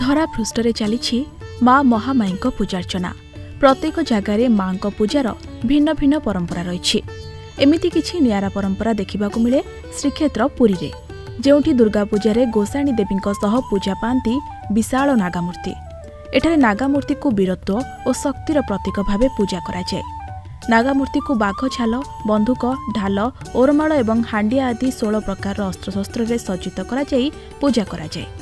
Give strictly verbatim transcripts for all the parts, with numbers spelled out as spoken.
धरापृष्ठरे चली माँ महामाई पूजार्चना। प्रत्येक जगार माँ पूजार भिन्न भिन्न परंपरा रही। एमिति किछि नियारा परंपरा देखा मिले श्रीक्षेत्र पुरी रे, जेउठी दुर्गा पूजा रे गोसाणी देवी पूजा पाती विशाल नागामूर्ति। एठारे नागामूर्ति को वीरत्व और शक्तिर प्रतीक भाव पूजा करा जाए। नागामूर्ति को बाघ छाल, बंदूक, ढाल, ओरमाल एवं हांडिया आदि सोलह प्रकार अस्त्रशस्त्र रे सज्जित करा जाई पूजा करा जाए।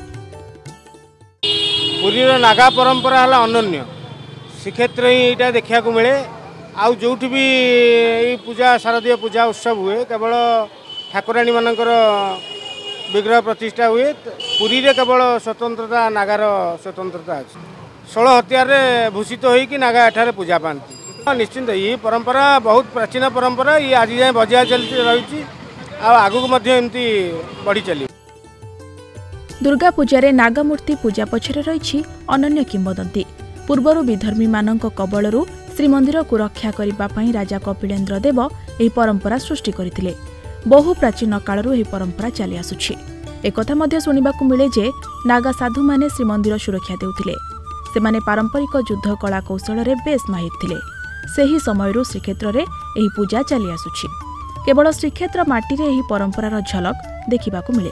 पुरी रो नागा परंपरा हला अनन्य। श्रीक्षेत्र ही देखा मिले। आउ जो भी पूजा शारदीय पूजा उत्सव हुए केवल ठाकुराणी मानकर विग्रह प्रतिष्ठा हुए। पुरी रे केवल स्वतंत्रता नागार स्वतंत्रता अच्छे षोलो हत्यारे भूषित तो होगी नागा एठारे पूजा पाती। निश्चिंत ये परंपरा बहुत प्राचीन परंपरा, ये आज जाए बजाय चलती रही आगू एमती बढ़ी चल। दुर्गा पूजा नागामूर्ति पूजा पछरे रही अनन्य किंवदंती। पूर्वर विधर्मी मान कबल श्रीमंदिर को रक्षा करने राजा कपिलेंद्र देव यह परंपरा सृष्टि करते। बहु प्राचीन कालू यह परंपरा चली आसुछि। एकथा शुणिबाकु मिले जे नागा साधु माने श्रीमंदिर सुरक्षा देउथिले। सेमाने पारंपरिक युद्ध कला कौशल रे बेस माहिर थिले। सेही समयरू श्रीक्षेत्र रे एही पूजा चली आसुछि। केवल श्रीक्षेत्र माटी रे एही परंपरार झलक देखिबाकु मिले।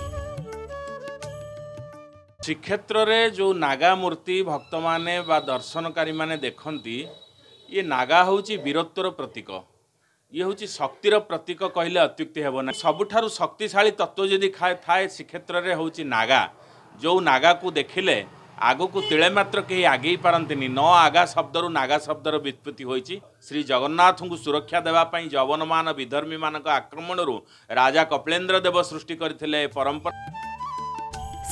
श्रीक्षेत्र रे जो नागा मूर्ति भक्त माने बा दर्शनकारी माने देखंती, ये नागा होउछि वीरत्वर प्रतीक, ये हूँ शक्तिर प्रतीक कहले अत्युक्ति हेबना। सबुठारु शक्तिशाली तत्व जदि थाए श्रीक्षेत्र रे हूँ नागा। जो नागा को देखिले आगो को तिले मात्र कहीं आगे पारती न। आगा शब्दरू नागा शब्दर व्युत्पत्ति होती। श्री जगन्नाथ को सुरक्षा देवाई जवनमान विधर्मी मान आक्रमण रु राजा कपिलेंद्र देव सृष्टि करथिले परंपरा।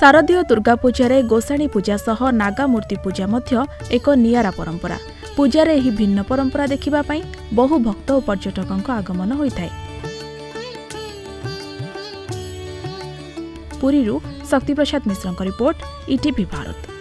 शारदीय दुर्गा पूजा रे गोसाणी पूजा सह नागा मूर्ति पूजा मध्य एक नियारा परंपरा। पूजार यह भिन्न परंपरा देखा बहु भक्त और पर्यटकों आगमन होता है। Puri Shakti Prasad Mishra report, ETV Bharat.